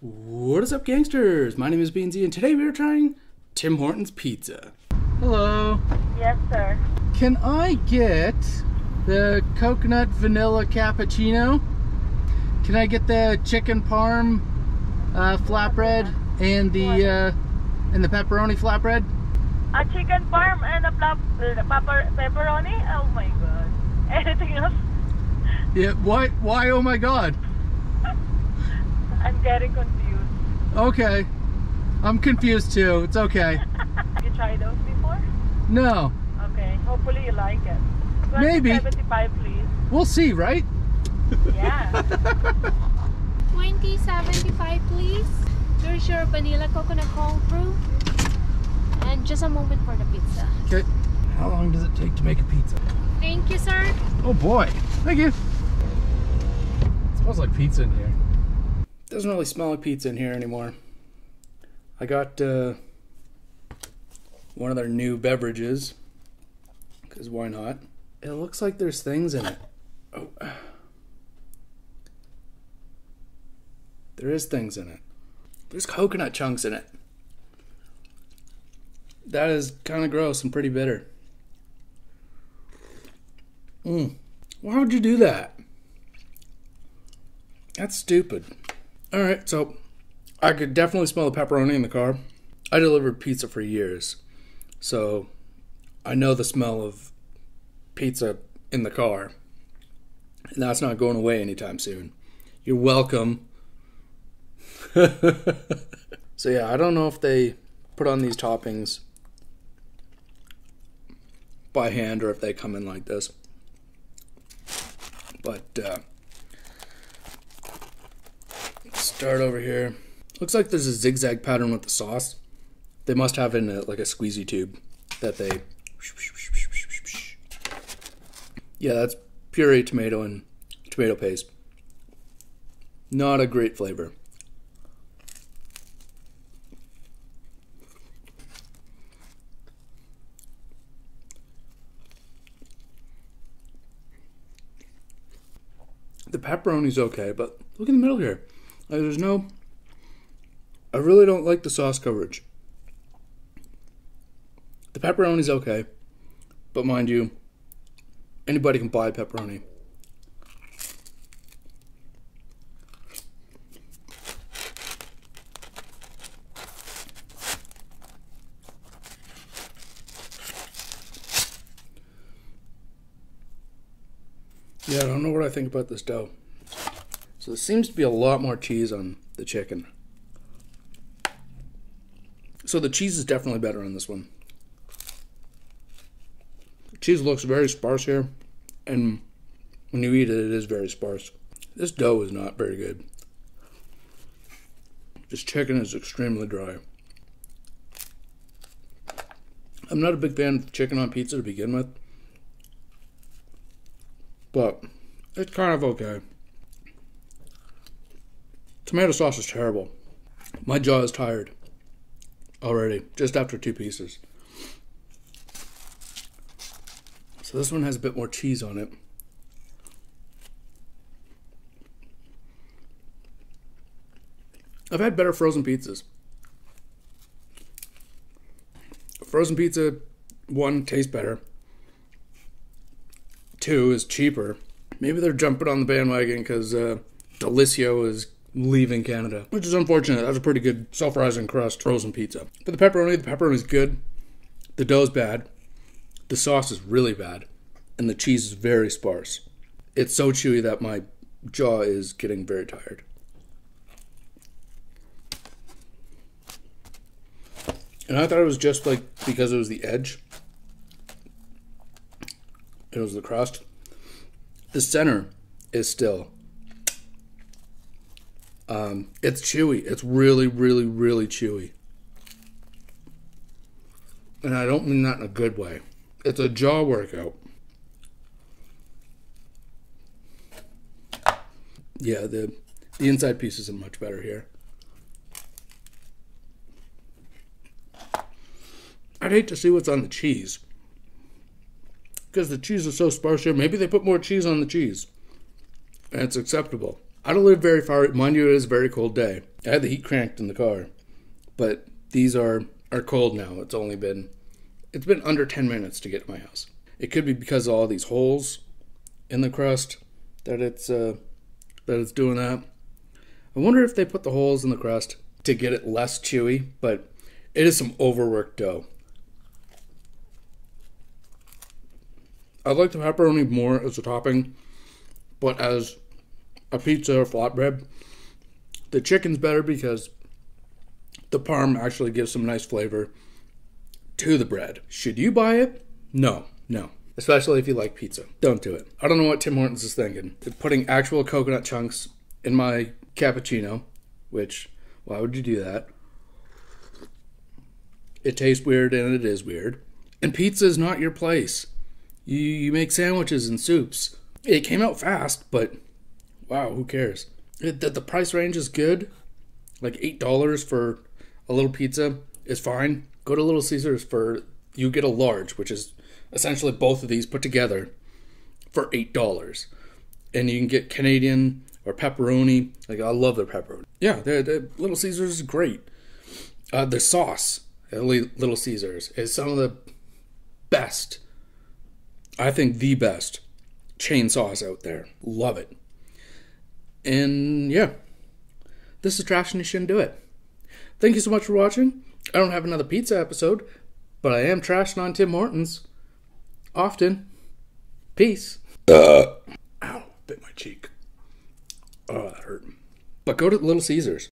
What is up, gangsters? My name is BNZ, and today we are trying Tim Hortons pizza. Hello. Yes, sir. Can I get the coconut vanilla cappuccino? Can I get the chicken parm flatbread and the pepperoni flatbread? A chicken parm and a pepperoni? Oh my god. Anything else? Yeah. Why? Oh my god. I'm getting confused. Okay. I'm confused too. It's okay. Have you tried those before? No. Okay. Hopefully you like it. Maybe. 75, please. We'll see, right? Yeah. 2075, please. Here's your vanilla coconut cold brew. And just a moment for the pizza. Okay. How long does it take to make a pizza? Thank you, sir. Oh boy. Thank you. It smells like pizza in here. Doesn't really smell like pizza in here anymore. I got one of their new beverages, because why not? It looks like there's things in it. Oh. There is things in it. There's coconut chunks in it. That is kind of gross and pretty bitter. Why would you do that? That's stupid. Alright, so I could definitely smell the pepperoni in the car. I delivered pizza for years, so I know the smell of pizza in the car. And that's not going away anytime soon. You're welcome. So yeah, I don't know if they put on these toppings by hand or if they come in like this. But, start over here. Looks like there's a zigzag pattern with the sauce. They must have in a, like a squeezy tube that they... Yeah, that's puree tomato and tomato paste. Not a great flavor. The pepperoni's okay, but look in the middle here. Like, there's no... I really don't like the sauce coverage. The pepperoni's okay, but mind you, anybody can buy pepperoni. Yeah, I don't know what I think about this dough. So there seems to be a lot more cheese on the chicken. So the cheese is definitely better on this one. The cheese looks very sparse here, and when you eat it, it is very sparse. This dough is not very good. This chicken is extremely dry. I'm not a big fan of chicken on pizza to begin with, but it's kind of okay. Tomato sauce is terrible. My jaw is tired already, just after two pieces. So this one has a bit more cheese on it. I've had better frozen pizzas. Frozen pizza, one, tastes better. Two, is cheaper. Maybe they're jumping on the bandwagon because Delicio is leaving Canada, which is unfortunate. That's a pretty good self-rising crust frozen pizza. But the pepperoni is good. The dough's bad. The sauce is really bad. And the cheese is very sparse. It's so chewy that my jaw is getting very tired. And I thought it was just like because it was the edge. It was the crust. The center is still... it's chewy. It's really, really, really chewy. And I don't mean that in a good way. It's a jaw workout. Yeah, the inside piece isn't much better here. I'd hate to see what's on the cheese, because the cheese is so sparse here. Maybe they put more cheese on the cheese, and it's acceptable. I don't live very far, mind you, it is a very cold day. I had the heat cranked in the car, but these are cold now. It's been under 10 minutes to get to my house. It could be because of all these holes in the crust that it's doing that. I wonder if they put the holes in the crust to get it less chewy, but it is some overworked dough. I like the pepperoni more as a topping, but as a pizza or flatbread, the chicken's better because the parm actually gives some nice flavor to the bread. Should you buy it? No, no. Especially if you like pizza. Don't do it. I don't know what Tim Hortons is thinking. They're putting actual coconut chunks in my cappuccino, which, why would you do that? It tastes weird and it is weird. And pizza is not your place. You make sandwiches and soups. It came out fast, but wow, who cares? The price range is good. Like $8 for a little pizza is fine. Go to Little Caesars for, you get a large, which is essentially both of these put together for $8. And you can get Canadian or pepperoni. Like, I love their pepperoni. Yeah, they're, Little Caesars is great. Their sauce at Little Caesars is some of the best, I think the best chain sauce out there. Love it. And yeah, this is trash and you shouldn't do it. Thank you so much for watching. I don't have another pizza episode, but I am trashing on Tim Hortons. Often. Peace. Ow, bit my cheek. Oh, that hurt. But go to Little Caesars.